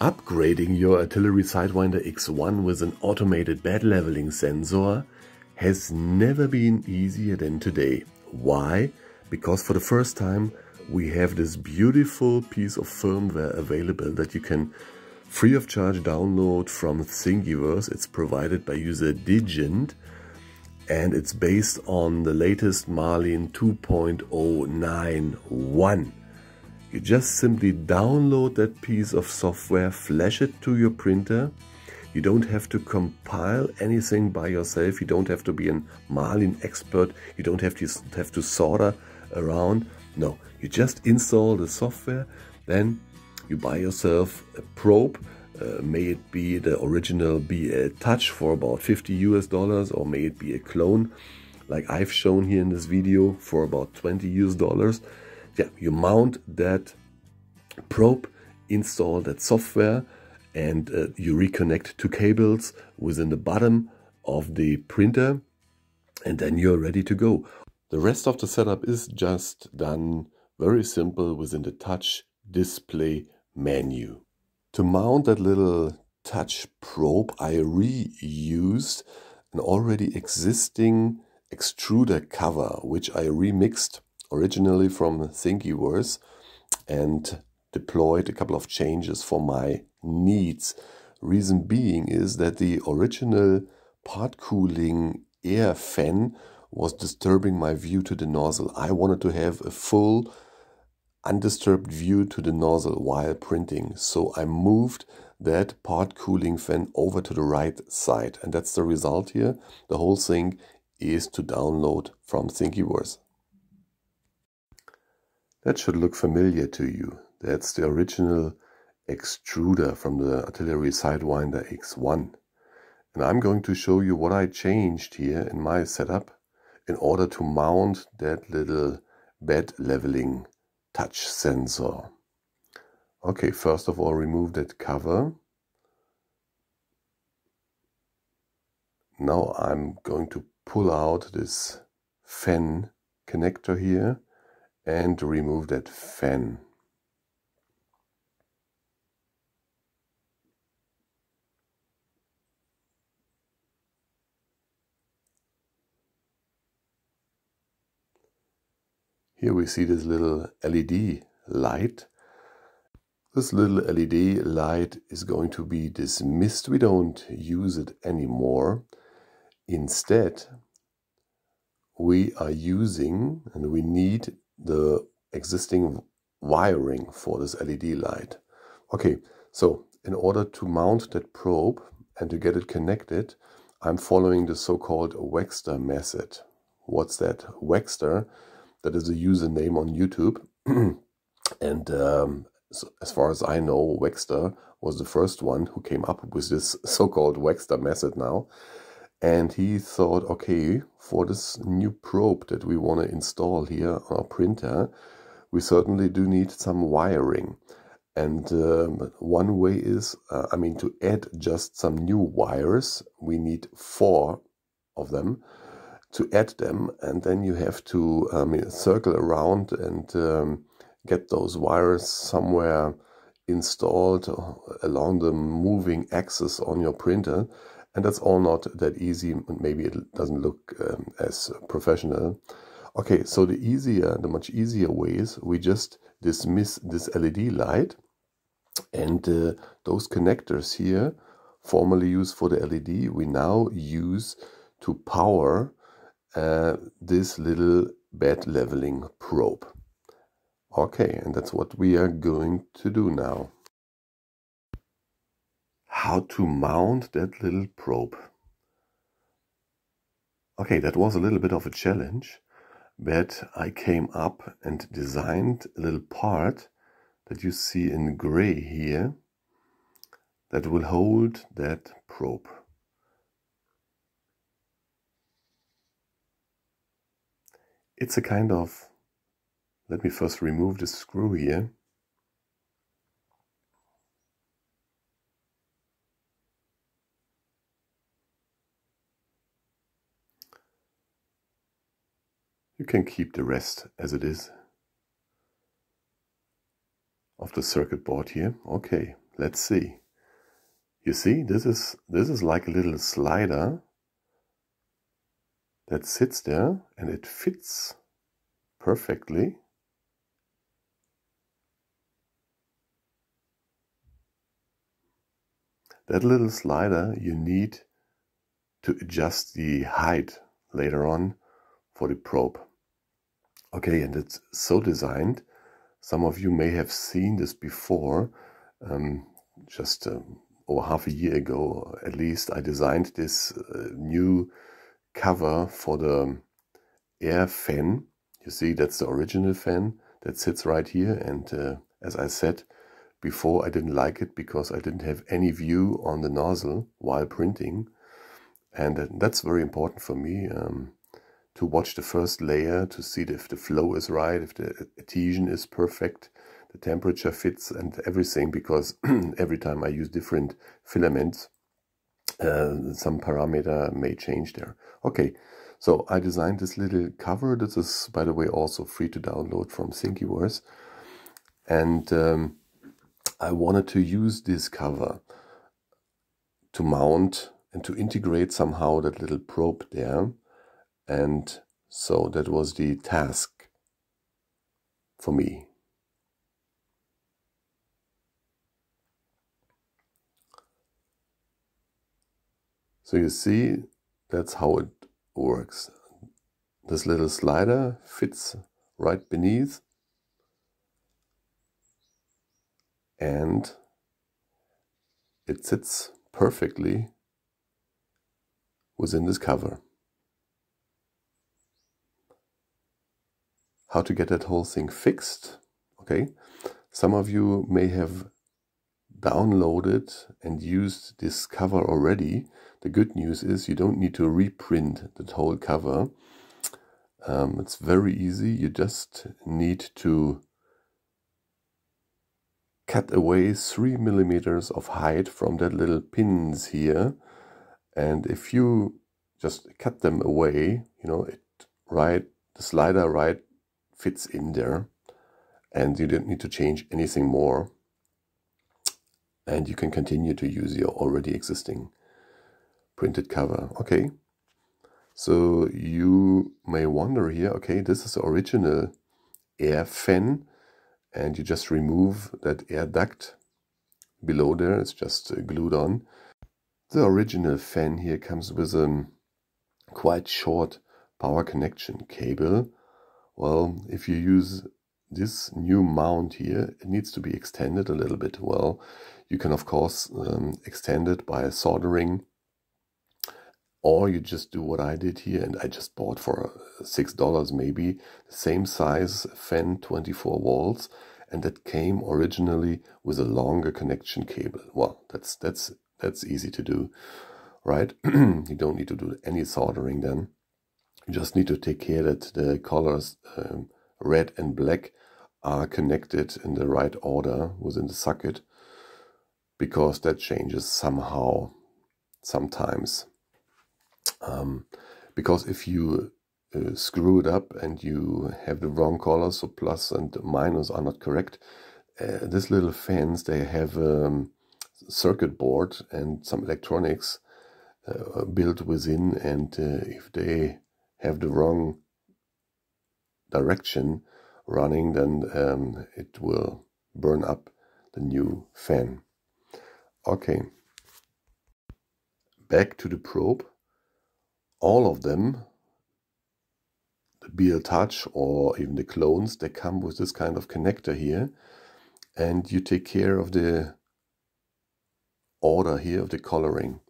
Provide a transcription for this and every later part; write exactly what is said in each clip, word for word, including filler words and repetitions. Upgrading your Artillery Sidewinder X one with an automated bed leveling sensor has never been easier than today. Why? Because for the first time we have this beautiful piece of firmware available that you can free of charge download from Thingiverse. It's provided by user Digant and it's based on the latest Marlin two point oh nine one. You just simply download that piece of software, flash it to your printer. You don't have to compile anything by yourself. You don't have to be a Marlin expert. You don't have to have to solder around. No, you just install the software. Then you buy yourself a probe. Uh, may it be the original B L Touch for about fifty US dollars, or may it be a clone like I've shown here in this video for about twenty US dollars. Yeah, you mount that probe, install that software, and uh, you reconnect two cables within the bottom of the printer, and then you're ready to go. The rest of the setup is just done very simple within the touch display menu. To mount that little touch probe, I reused an already existing extruder cover, which I remixed originally from Thingiverse and deployed a couple of changes for my needs. Reason being is that the original part cooling air fan was disturbing my view to the nozzle. I wanted to have a full undisturbed view to the nozzle while printing, so I moved that part cooling fan over to the right side, and that's the result here. The whole thing is to download from Thingiverse. That should look familiar to you. That's the original extruder from the Artillery Sidewinder X one. And I'm going to show you what I changed here in my setup in order to mount that little bed leveling touch sensor. Okay, first of all, remove that cover. Now I'm going to pull out this fan connector here and remove that fan. Here we see this little L E D light. This little L E D light is going to be dismissed. We don't use it anymore. Instead, we are using, and we need the existing wiring for this L E D light. Okay, so in order to mount that probe and to get it connected, I'm following the so-called Waggster method. What's that? Waggster, that is a username on YouTube. And um, so as far as I know, Waggster was the first one who came up with this so-called Waggster method now. And he thought, okay, for this new probe that we want to install here on our printer, we certainly do need some wiring. And um, one way is, uh, I mean, to add just some new wires, we need four of them to add them. And then you have to um, circle around and um, get those wires somewhere installed along the moving axis on your printer. And that's all not that easy. Maybe it doesn't look um, as professional. Okay, so the easier, the much easier way is we just dismiss this L E D light and uh, those connectors here, formerly used for the L E D, we now use to power uh, this little bed leveling probe. Okay, and that's what we are going to do now. How to mount that little probe. Okay, that was a little bit of a challenge, but I came up and designed a little part that you see in gray here that will hold that probe. It's a kind of, let me first remove this screw here. You can keep the rest as it is of the circuit board here. Okay, Let's see. You see, this is this is like a little slider that sits there and it fits perfectly. That little slider you need to adjust the height later on for the probe. Okay, and it's so designed. Some of you may have seen this before. Um, just um, over half a year ago, at least, I designed this uh, new cover for the air fan. You see, that's the original fan that sits right here. And uh, as I said before, I didn't like it because I didn't have any view on the nozzle while printing. And that's very important for me, um, to watch the first layer, to see if the flow is right, if the adhesion is perfect, the temperature fits and everything, because every time I use different filaments, uh, some parameter may change there. Okay, so I designed this little cover. This is, by the way, also free to download from Thingiverse. And um, I wanted to use this cover to mount and to integrate somehow that little probe there. And so that was the task for me. So you see, that's how it works. This little slider fits right beneath, and it sits perfectly within this cover. How to get that whole thing fixed? Okay, some of you may have downloaded and used this cover already. The good news is you don't need to reprint the whole cover. Um, it's very easy. You just need to cut away three millimeters of height from that little pins here, and if you just cut them away, you know, it right the slider right fits in there, and you don't need to change anything more, and you can continue to use your already existing printed cover. Okay, so you may wonder here, okay, this is the original air fan, and you just remove that air duct below there. It's just glued on. The original fan here comes with a quite short power connection cable. Well, if you use this new mount here, it needs to be extended a little bit. Well, you can, of course, um, extend it by soldering, or you just do what I did here, and I just bought for six dollars maybe, the same size fan, twenty-four volts, and that came originally with a longer connection cable. Well, that's, that's, that's easy to do, right? You don't need to do any soldering then. You just need to take care that the colors um, red and black are connected in the right order within the socket, because that changes somehow, sometimes. Um, because if you uh, screw it up and you have the wrong colors, so plus and minus are not correct, uh, these little fans, they have a um, circuit board and some electronics uh, built within, and uh, if they have the wrong direction running, then um, it will burn up the new fan. Okay, back to the probe. All of them, the B L Touch or even the clones, they come with this kind of connector here, and you take care of the order here of the coloring,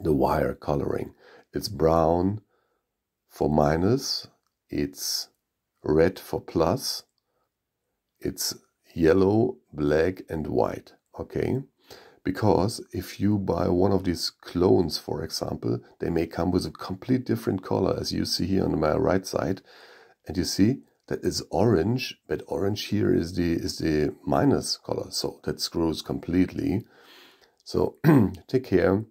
the wire coloring. It's brown for minus, it's red for plus, it's yellow, black and white. Okay, because if you buy one of these clones, for example, they may come with a complete different color, as you see here on my right side, and you see that is orange, but orange here is the is the minus color, so that screws completely. So take care,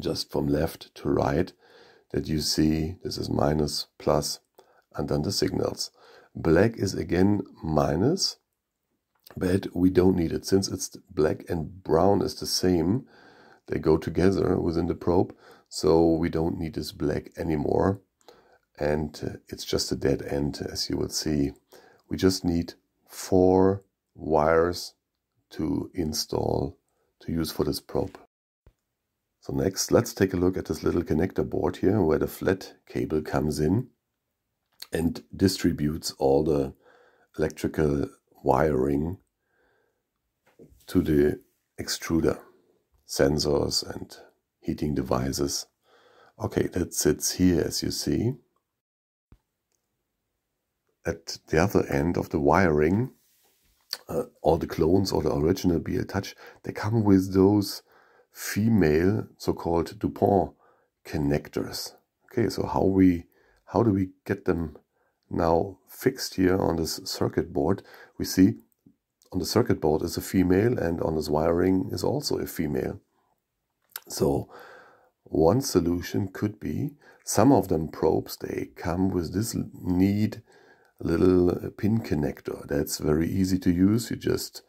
just from left to right, that you see this is minus, plus, and then the signals. Black is again minus, but we don't need it. Since it's black and brown is the same, they go together within the probe, so we don't need this black anymore. And uh, it's just a dead end, as you will see. We just need four wires to install, to use for this probe. So next, let's take a look at this little connector board here, where the flat cable comes in and distributes all the electrical wiring to the extruder, sensors and heating devices. Okay, that sits here, as you see. At the other end of the wiring, uh, all the clones or the original B L Touch, they come with those female so-called Dupont connectors. Okay, so how we how do we get them now fixed here on this circuit board? We see on the circuit board is a female, and on this wiring is also a female. So one solution could be, some of them probes, they come with this neat little pin connector that's very easy to use. You just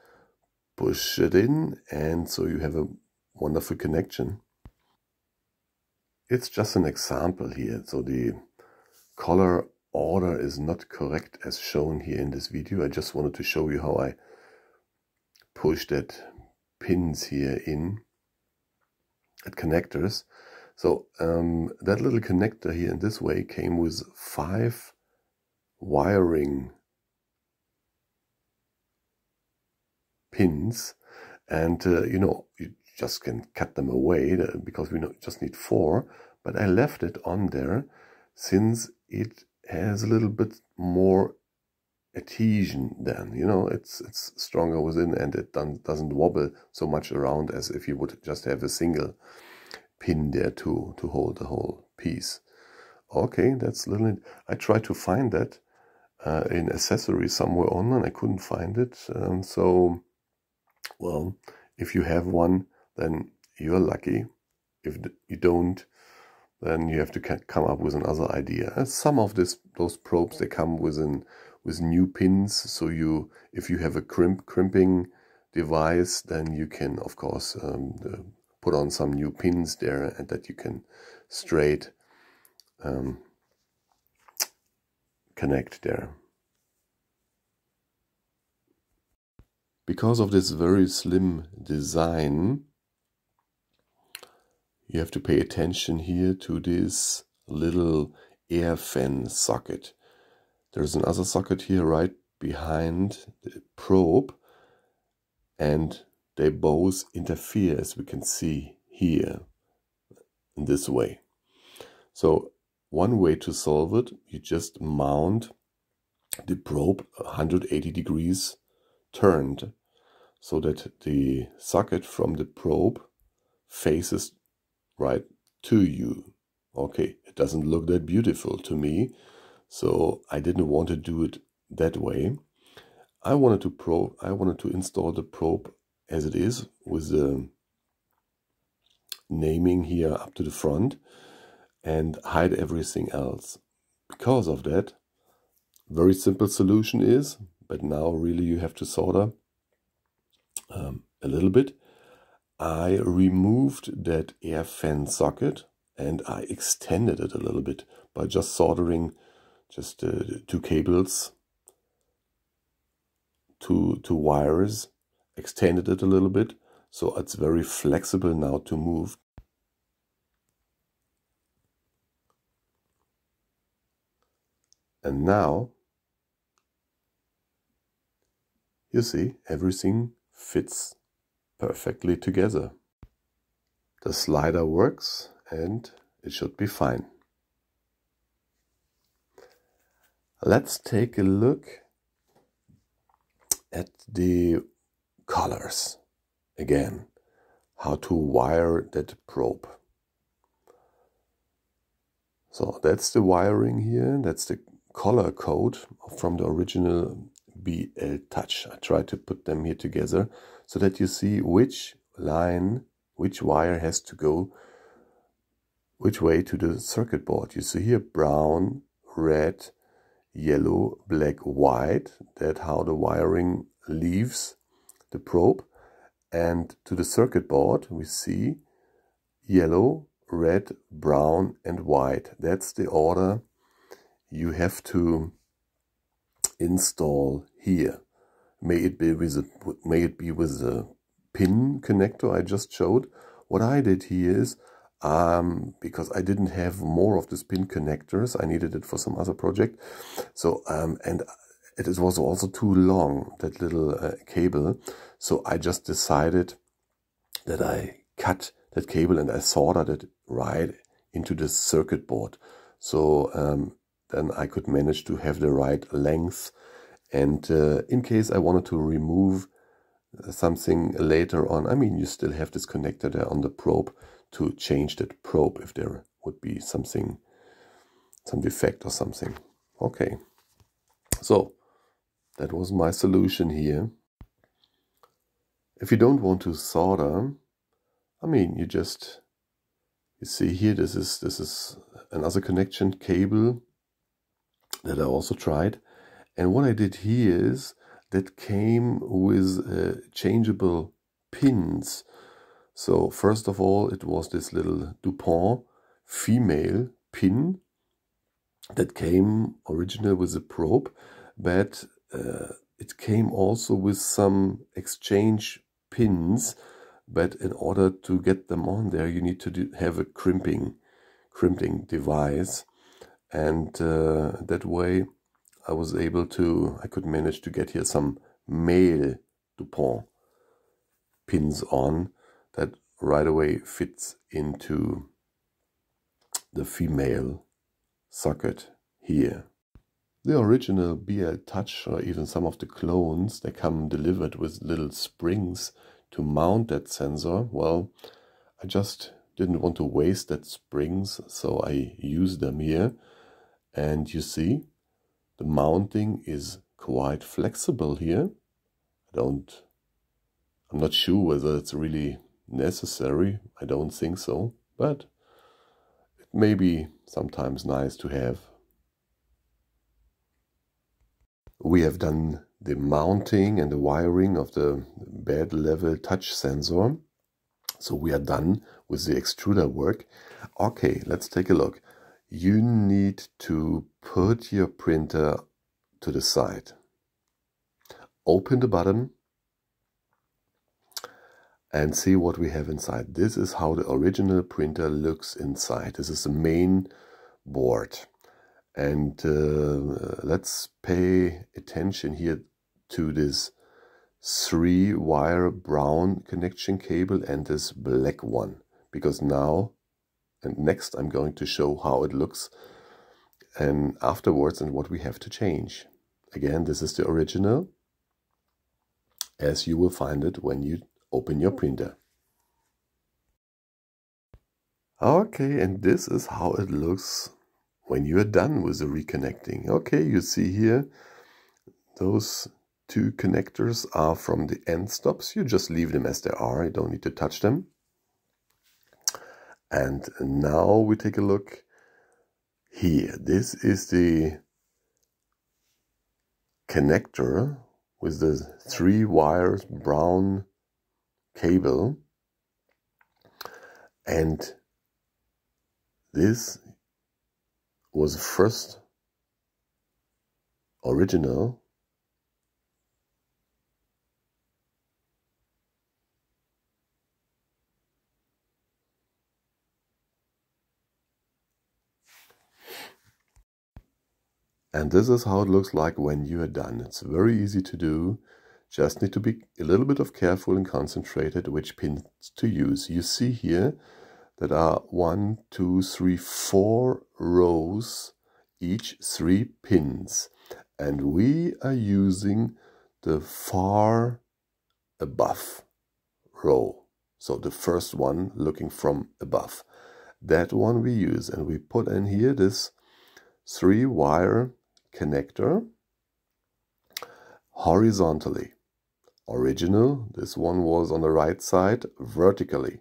push it in, and so you have a wonderful connection. It's just an example here, so the color order is not correct as shown here in this video. I just wanted to show you how I push that pins here in at connectors. So um, that little connector here in this way came with five wiring pins, and uh, you know, you just can cut them away because we just need four, but I left it on there since it has a little bit more adhesion than, you know, it's it's stronger within, and it doesn't wobble so much around as if you would just have a single pin there to to hold the whole piece. Okay, that's a little, I tried to find that uh, in accessories somewhere online. I couldn't find it. Um, so, well, if you have one, then you're lucky. If you don't, then you have to come up with another idea. And some of this, those probes, they come with an, with new pins. So you, if you have a crimp crimping device, then you can, of course, um, the, put on some new pins there, and that you can straight um, connect there. Because of this very slim design, you have to pay attention here to this little air fan socket. There's another socket here right behind the probe, and they both interfere, as we can see here, in this way. So one way to solve it, you just mount the probe one hundred eighty degrees turned, so that the socket from the probe faces right to you. Okay, it doesn't look that beautiful to me, so I didn't want to do it that way. I wanted to probe, I wanted to install the probe as it is, with the naming here up to the front, and hide everything else. Because of that, very simple solution is, but now really you have to solder um, a little bit. I removed that air fan socket, and I extended it a little bit by just soldering just uh, two cables, two, two wires, extended it a little bit, so it's very flexible now to move. And now, you see, everything fits perfectly together. The slider works, and it should be fine. Let's take a look at the colors again, how to wire that probe. So that's the wiring here, that's the color code from the original B L Touch. I try to put them here together so that you see which line, which wire has to go which way to the circuit board. You see here brown, red, yellow, black, white. That's how the wiring leaves the probe, and to the circuit board we see yellow, red, brown and white. That's the order you have to install here. May it be with a, may it be with a pin connector I just showed. What I did here is, um, because I didn't have more of these pin connectors, I needed it for some other project. So, um, and it was also too long, that little uh, cable. So I just decided that I cut that cable and I soldered it right into the circuit board. So um, then I could manage to have the right length. And uh, in case I wanted to remove something later on, I mean, you still have this connector there on the probe to change that probe if there would be something, some defect or something. Okay, so that was my solution here. If you don't want to solder, I mean, you just, you see here, this is this is another connection cable that I also tried. And what I did here is, that came with uh, changeable pins. So first of all, it was this little Dupont female pin that came original with a probe, but uh, it came also with some exchange pins. But in order to get them on there, you need to do, have a crimping, crimping device. And uh, that way I was able to, I could manage to get here some male Dupont pins on that right away fits into the female socket here. The original B L Touch, or even some of the clones, they come delivered with little springs to mount that sensor. Well, I just didn't want to waste that springs, so I used them here. And you see, the mounting is quite flexible here. I don't, I'm not sure whether it's really necessary. I don't think so, but it may be sometimes nice to have. We have done the mounting and the wiring of the bed level touch sensor. So we are done with the extruder work. Okay, let's take a look. You need to put your printer to the side. Open the button and see what we have inside. This is how the original printer looks inside. This is the main board. And uh, let's pay attention here to this three wire brown connection cable and this black one, because now and next I'm going to show how it looks and afterwards and what we have to change. Again, this is the original as you will find it when you open your printer. Okay, and this is how it looks when you're done with the reconnecting. Okay, you see here those two connectors are from the end stops. You just leave them as they are. You don't need to touch them. And now we take a look here. This is the connector with the three wires brown cable. And this was the first original and this is how it looks like when you are done. It's very easy to do. Just need to be a little bit of careful and concentrated which pins to use. You see here that are one, two, three, four rows, each three pins. And we are using the far above row. So the first one looking from above. That one we use, and we put in here this three wire connector horizontally. Original, this one was on the right side, vertically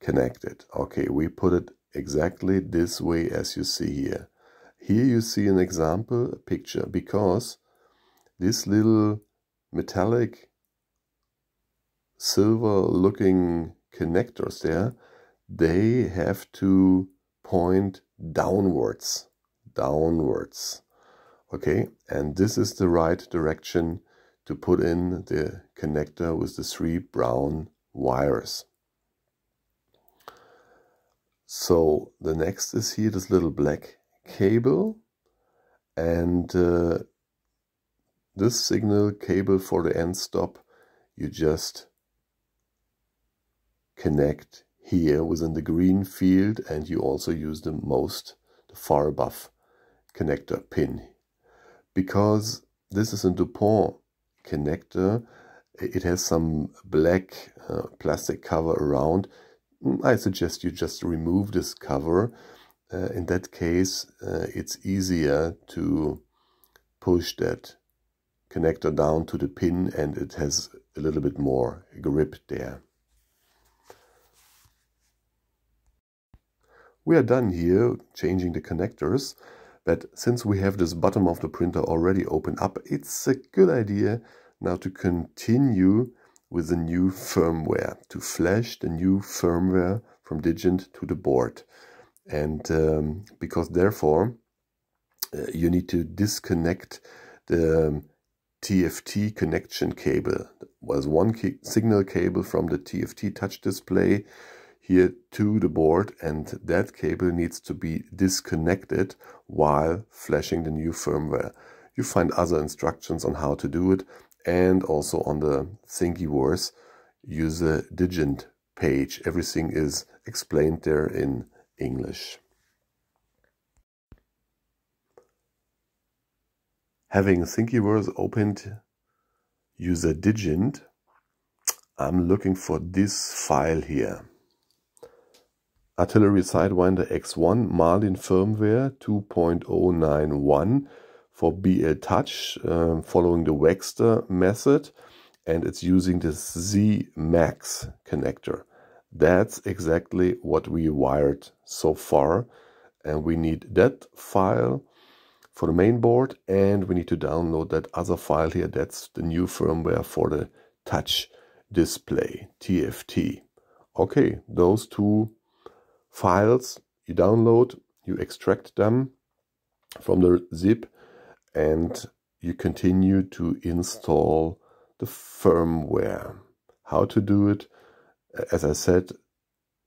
connected. Okay, we put it exactly this way as you see here. Here you see an example picture, because this little metallic silver looking connectors there, they have to point downwards, downwards. Okay, and this is the right direction to put in the connector with the three brown wires. So the next is here this little black cable, and uh, this signal cable for the end stop, you just connect here within the green field, and you also use the most, the far above connector pin. Because this is a Dupont connector, it has some black uh, plastic cover around. I suggest you just remove this cover. Uh, in that case, uh, it's easier to push that connector down to the pin, and it has a little bit more grip there. We are done here changing the connectors, but since we have this bottom of the printer already opened up, it's a good idea now to continue with the new firmware, to flash the new firmware from Digant to the board. And um, because therefore uh, you need to disconnect the T F T connection cable. There's one key signal cable from the T F T touch display here to the board, and that cable needs to be disconnected while flashing the new firmware. You find other instructions on how to do it, and also on the Thingiverse user Digant page. Everything is explained there in English. Having Thingiverse opened, user Digant, I'm looking for this file here. Artillery Sidewinder X one Marlin firmware two point oh nine one for B L Touch, um, following the Waggster method, and it's using the Z max connector. That's exactly what we wired so far, and we need that file for the main board, and we need to download that other file here. That's the new firmware for the touch display, T F T. Okay, those two files you download, you extract them from the zip, and you continue to install the firmware. How to do it? As I said,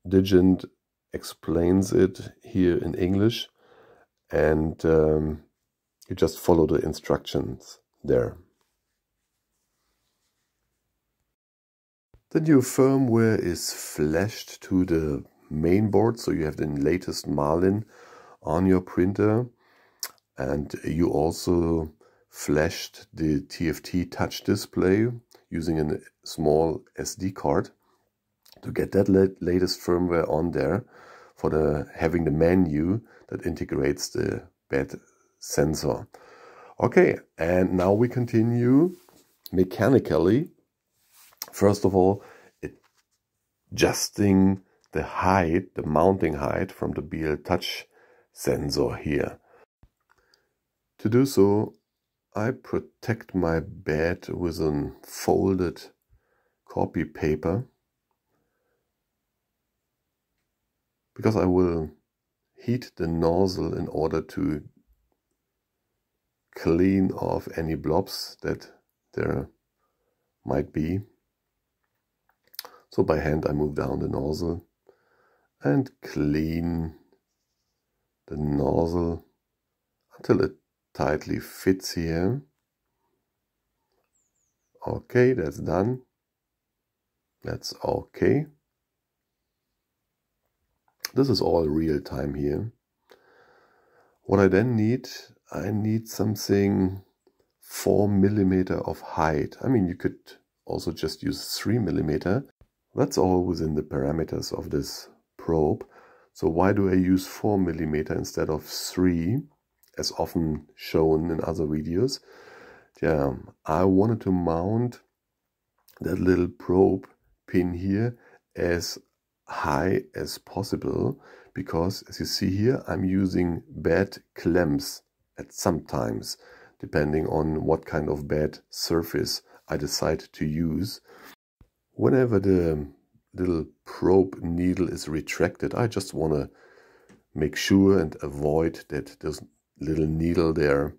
Digant explains it here in English, and um, you just follow the instructions there. The new firmware is flashed to the main board, so you have the latest Marlin on your printer, and you also flashed the T F T touch display using a small S D card to get that latest firmware on there for the having the menu that integrates the bed sensor. Okay, and now we continue mechanically. First of all, adjusting the height, the mounting height from the B L Touch sensor here. To do so, I protect my bed with a folded copy paper, because I will heat the nozzle in order to clean off any blobs that there might be. So by hand I move down the nozzle and clean the nozzle until it tightly fits here. Okay, that's done. That's okay. This is all real time here. What I then need, I need something four millimeters of height. I mean, you could also just use three millimeters. That's all within the parameters of this probe. So why do I use four millimeters instead of three, as often shown in other videos? Yeah, I wanted to mount that little probe pin here as high as possible, because as you see here, I'm using bad clamps at sometimes. depending on what kind of bed surface I decide to use. Whenever the little probe needle is retracted, I just want to make sure and avoid that this little needle there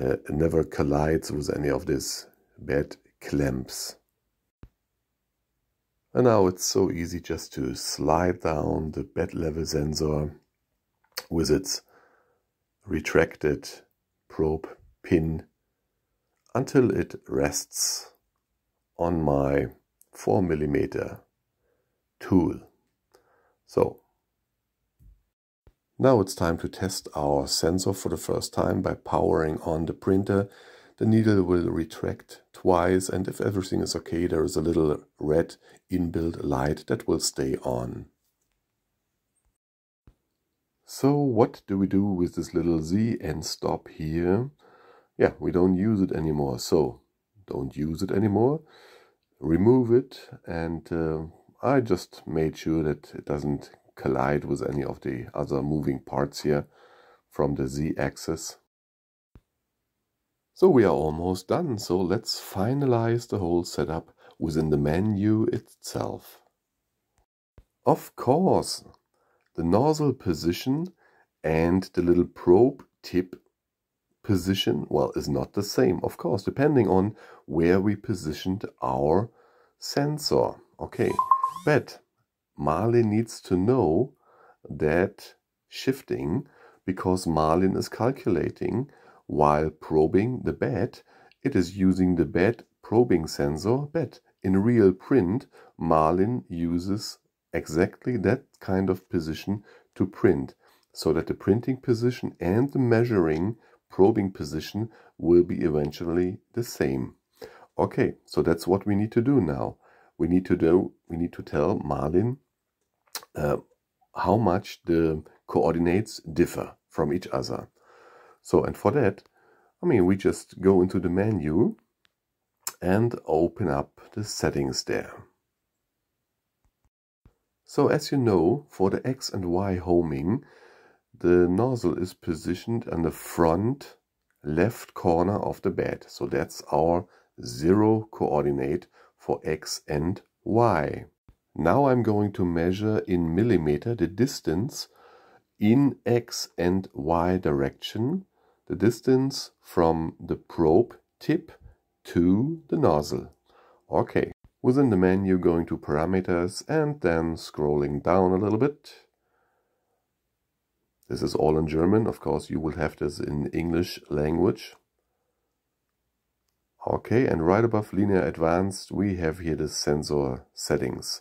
uh, never collides with any of these bed clamps. And now it's so easy just to slide down the bed level sensor with its retracted probe pin until it rests on my four millimeter tool. So now it's time to test our sensor for the first time by powering on the printer. The needle will retract twice, and if everything is okay, there is a little red inbuilt light that will stay on. So what do we do with this little Z and stop here? Yeah, we don't use it anymore, so don't use it anymore. Remove it, and uh, I just made sure that it doesn't collide with any of the other moving parts here from the Z axis. So we are almost done, so let's finalize the whole setup within the menu itself. Of course, the nozzle position and the little probe tip position, well, is not the same, of course, depending on where we positioned our sensor. Okay, but Marlin needs to know that shifting, because Marlin is calculating while probing the bed. It is using the bed probing sensor, but in real print, Marlin uses exactly that kind of position to print, so that the printing position and the measuring probing position will be eventually the same. Okay, so that's what we need to do now. We need to do. We need to tell Marlin uh, how much the coordinates differ from each other. So, and for that, I mean, we just go into the menu and open up the settings there. So, as you know, for the X and Y homing, the nozzle is positioned on the front left corner of the bed. So that's our zero coordinate for X and Y. Now I'm going to measure in millimeter the distance in X and Y direction, the distance from the probe tip to the nozzle. Okay, within the menu, going to parameters and then scrolling down a little bit. This is all in German, of course, you will have this in English language. Okay, and right above linear advanced, we have here the sensor settings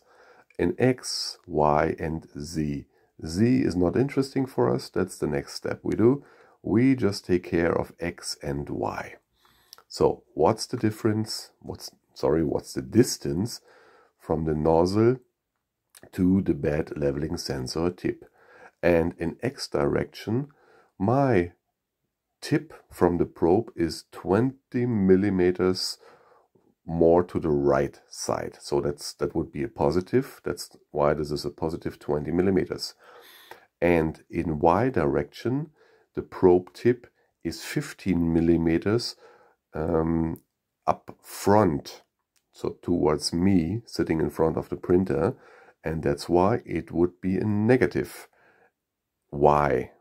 in X, Y, and Z. Z is not interesting for us, that's the next step we do. We just take care of X and Y. So, what's the difference? What's sorry, what's the distance from the nozzle to the bed leveling sensor tip? And in X direction, my tip from the probe is twenty millimeters more to the right side. So that's that would be a positive. That's why this is a positive twenty millimeters. And in Y direction, the probe tip is fifteen millimeters um, up front. So towards me, sitting in front of the printer. And that's why it would be a negative Y.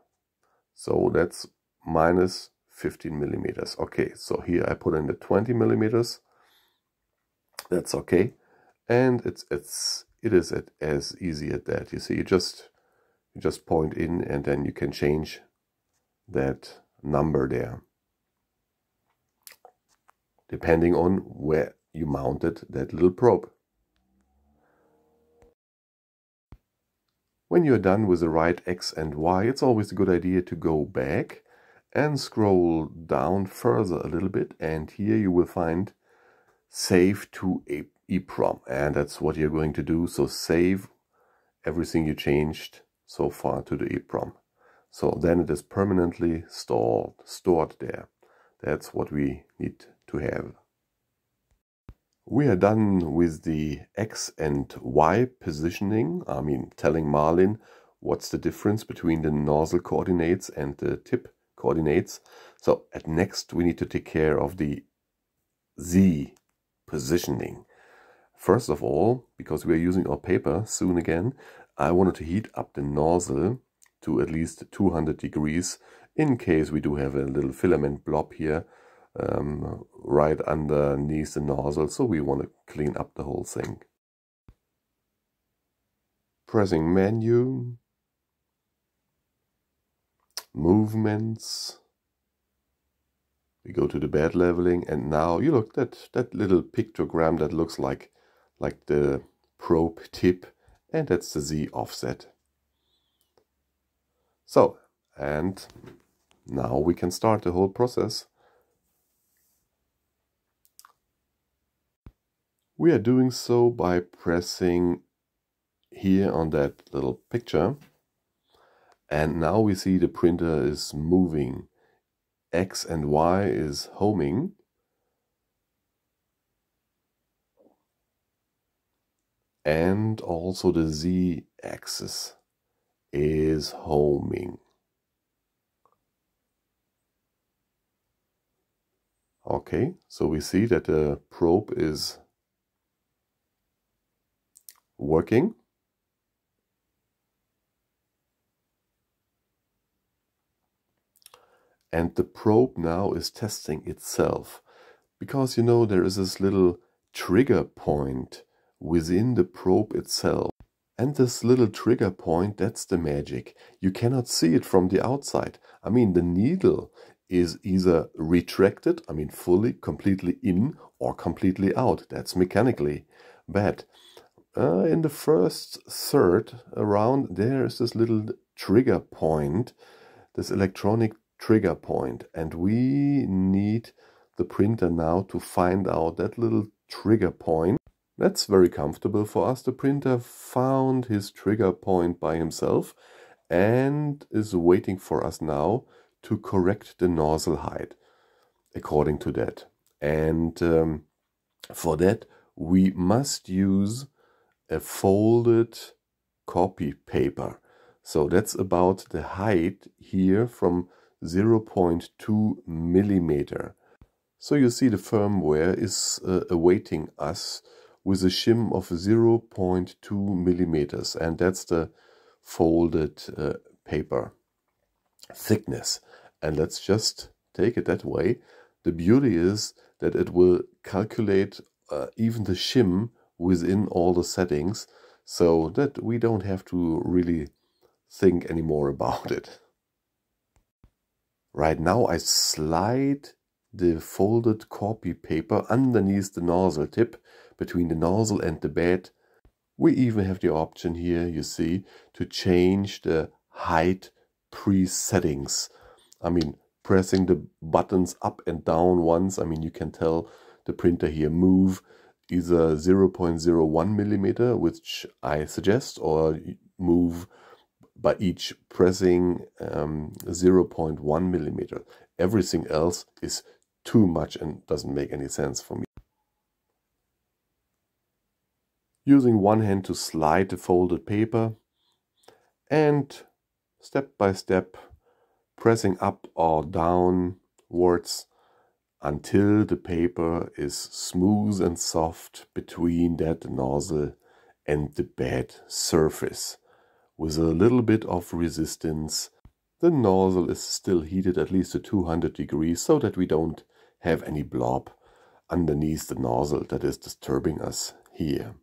So that's minus fifteen millimeters. Okay, so here I put in the twenty millimeters. That's okay, and it's it's it is at, as easy at that. You see, you just you just point in, and then you can change that number there, depending on where you mounted that little probe. When you're done with the right X and Y, it's always a good idea to go back and scroll down further a little bit, and here you will find save to EEPROM, and that's what you're going to do. So save everything you changed so far to the EEPROM. So then it is permanently stored, stored there. That's what we need to have. We are done with the X and Y positioning. I mean, telling Marlin what's the difference between the nozzle coordinates and the tip coordinates. So at next we need to take care of the Z positioning. First of all, because we are using our paper soon again, I wanted to heat up the nozzle to at least two hundred degrees in case we do have a little filament blob here um, right underneath the nozzle, so we want to clean up the whole thing. Pressing menu, movements, we go to the bed leveling, and now you look, that that little pictogram that looks like like the probe tip, and that's the Z offset. So, and now we can start the whole process. We are doing so by pressing here on that little picture, and now we see the printer is moving. X and Y is homing. And also the Z axis is homing. Okay, so we see that the probe is working. And the probe now is testing itself, because you know there is this little trigger point within the probe itself, and this little trigger point, that's the magic. You cannot see it from the outside. I mean, the needle is either retracted, I mean fully, completely in, or completely out. That's mechanically. But uh, in the first third around, there is this little trigger point, this electronic trigger point, and we need the printer now to find out that little trigger point. That's very comfortable for us. The printer found his trigger point by himself and is waiting for us now to correct the nozzle height according to that. And um, for that we must use a folded copy paper. So that's about the height here from zero point two millimeter. So you see the firmware is uh, awaiting us with a shim of zero point two millimeters, and that's the folded uh, paper thickness. And let's just take it that way. The beauty is that it will calculate uh, even the shim within all the settings, so that we don't have to really think anymore about it. Right now I slide the folded copy paper underneath the nozzle tip, between the nozzle and the bed. We even have the option here, you see, to change the height pre-settings. I mean, pressing the buttons up and down once, I mean, you can tell the printer here move either zero point zero one millimeter, which I suggest, or move by each pressing um, zero point one millimeter. Everything else is too much and doesn't make any sense for me. Using one hand to slide the folded paper, and step by step pressing up or downwards until the paper is smooth and soft between that nozzle and the bed surface. With a little bit of resistance, the nozzle is still heated at least to two hundred degrees, so that we don't have any blob underneath the nozzle that is disturbing us here.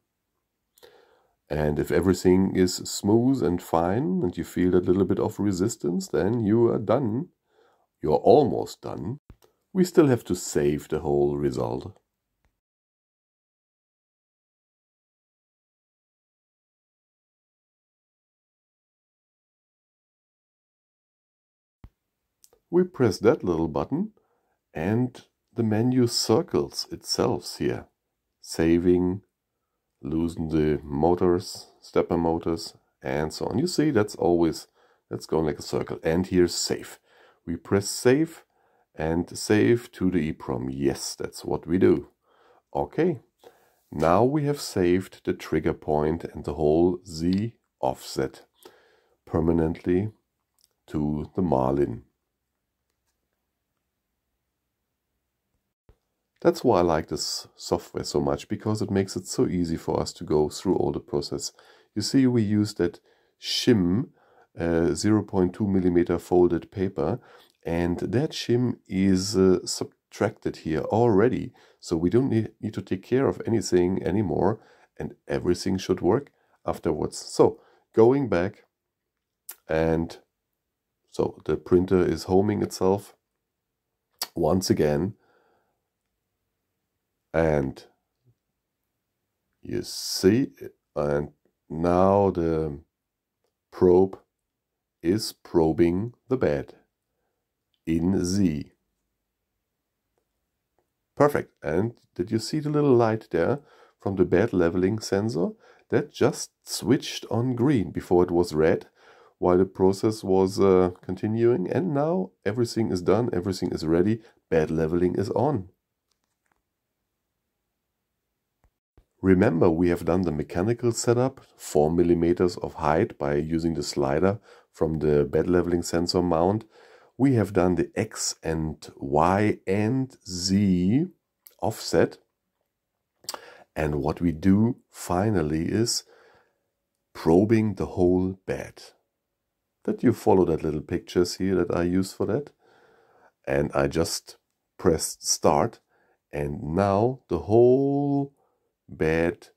And if everything is smooth and fine and you feel that little bit of resistance, then you are done. You're almost done. We still have to save the whole result. We press that little button and the menu circles itself here. Saving, loosen the motors, stepper motors, and so on. You see, that's always, that's going like a circle. And here's save. We press save and save to the EEPROM. Yes, that's what we do. Okay, now we have saved the trigger point and the whole Z offset permanently to the Marlin. That's why I like this software so much, because it makes it so easy for us to go through all the process. You see, we use that shim uh, zero point two millimeter folded paper, and that shim is uh, subtracted here already. So we don't need, need to take care of anything anymore, and everything should work afterwards. So going back, and so the printer is homing itself once again. And you see, and now the probe is probing the bed in Z. Perfect. And did you see the little light there from the bed leveling sensor? That just switched on green. Before it was red while the process was uh, continuing. And now everything is done, everything is ready, bed leveling is on. Remember, we have done the mechanical setup, four millimeters of height by using the slider from the bed leveling sensor mount. We have done the X and Y and Z offset. And what we do finally is probing the whole bed. Did you follow that little pictures here that I use for that? And I just pressed start, and now the whole bed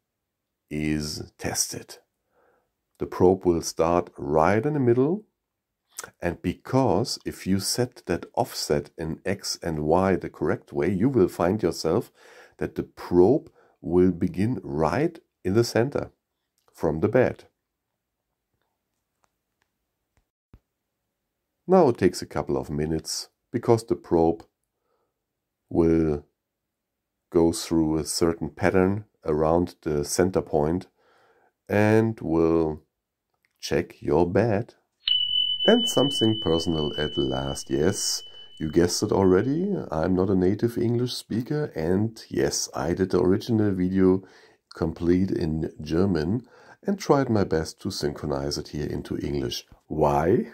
is tested. The probe will start right in the middle, and because if you set that offset in X and Y the correct way, you will find yourself that the probe will begin right in the center from the bed. Now it takes a couple of minutes because the probe will go through a certain pattern around the center point and will check your bed. And something personal at last. Yes, you guessed it already, I'm not a native English speaker, and yes, I did the original video complete in German and tried my best to synchronize it here into English. Why?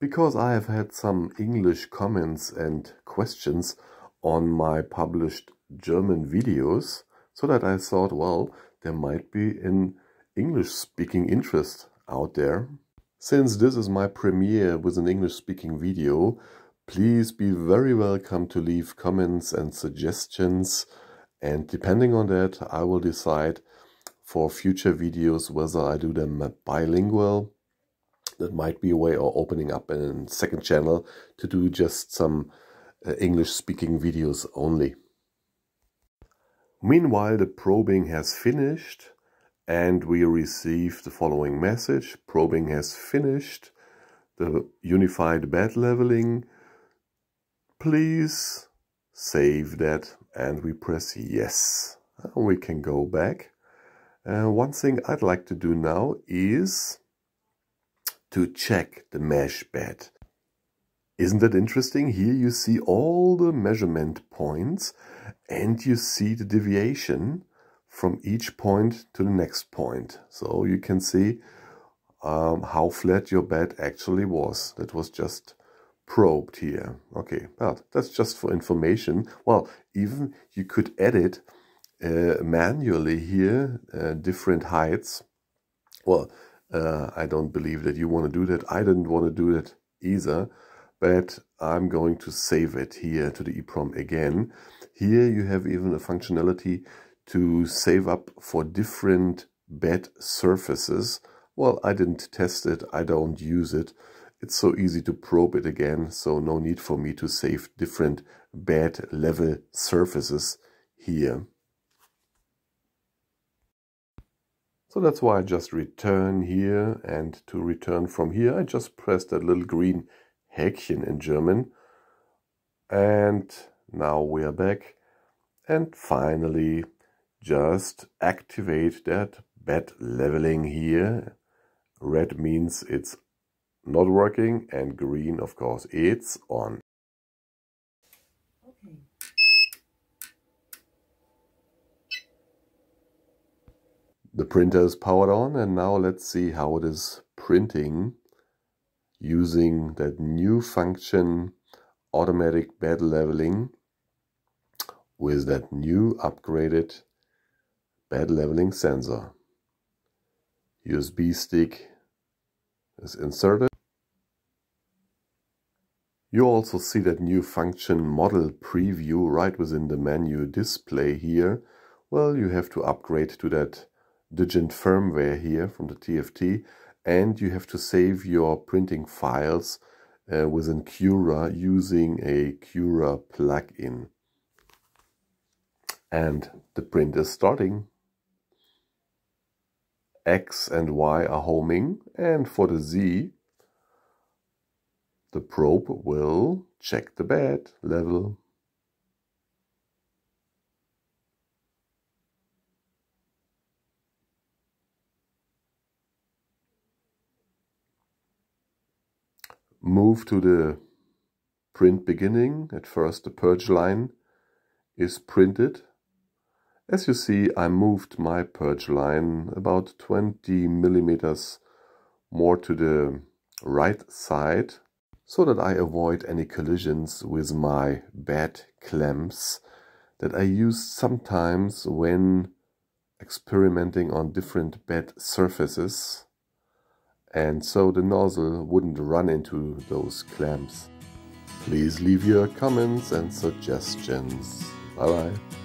Because I have had some English comments and questions on my published German videos, so that I thought, well, there might be an English-speaking interest out there. Since this is my premiere with an English-speaking video, please be very welcome to leave comments and suggestions, and depending on that, I will decide for future videos whether I do them bilingual. That might be a way of opening up a second channel to do just some English-speaking videos only. Meanwhile, the probing has finished, and we receive the following message. Probing has finished. The unified bed leveling. Please save that. And we press yes. We can go back. Uh, one thing I'd like to do now is to check the mesh bed. Isn't that interesting? Here you see all the measurement points, and you see the deviation from each point to the next point. So you can see um, how flat your bed actually was. That was just probed here. Okay, but that's just for information. Well, even you could edit uh, manually here uh, different heights. Well, uh, I don't believe that you want to do that. I didn't want to do that either. But I'm going to save it here to the EEPROM again. Here you have even a functionality to save up for different bed surfaces. Well, I didn't test it, I don't use it. It's so easy to probe it again, so no need for me to save different bed level surfaces here. So that's why I just return here, and to return from here, I just press that little green Häkchen in German, and now we are back, and finally just activate that bed leveling here. Red means it's not working, and green, of course, it's on. Okay. The printer is powered on, and now let's see how it is printing using that new function, automatic bed leveling, with that new upgraded bed leveling sensor. U S B stick is inserted. You also see that new function model preview right within the menu display here. Well, you have to upgrade to that Digant firmware here from the T F T, and you have to save your printing files uh, within Cura using a Cura plugin. And the print is starting. X and Y are homing, and for the Z, the probe will check the bed level. Move to the print beginning. At first, the purge line is printed. As you see, I moved my purge line about twenty millimeters more to the right side, so that I avoid any collisions with my bed clamps that I use sometimes when experimenting on different bed surfaces, and so the nozzle wouldn't run into those clamps. Please leave your comments and suggestions. Bye bye.